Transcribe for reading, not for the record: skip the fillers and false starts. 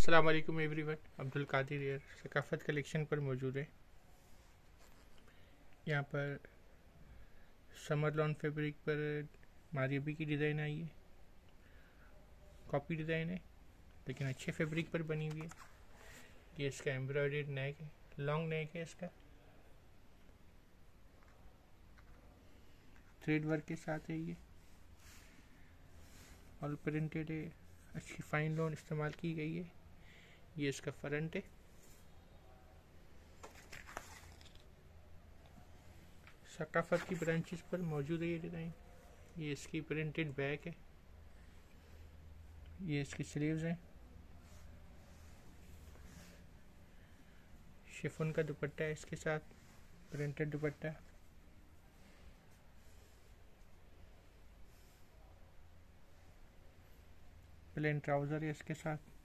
अस्सलाम वालेकुम एवरीवन, अब्दुल कादिर यार सकाफत कलेक्शन पर मौजूद है। यहाँ पर समर लॉन फैब्रिक पर मारियाबी की डिज़ाइन आई है, कॉपी डिज़ाइन है लेकिन अच्छे फैब्रिक पर बनी हुई है। ये इसका एम्ब्रॉयडर्ड नेक है, लॉन्ग नेक है, इसका थ्रेड वर्क के साथ है, ये और प्रिंटेड है, अच्छी फाइन लॉन इस्तेमाल की गई है। ये इसका फ्रंट है, सकाफत की ब्रांचेस पर मौजूद है ये डिज़ाइन। ये इसकी प्रिंटेड बैक है, ये इसकी स्लीव्स हैं, शिफॉन का दुपट्टा है, इसके साथ प्रिंटेड दुपट्टा, प्लेन ट्राउज़र है इसके साथ।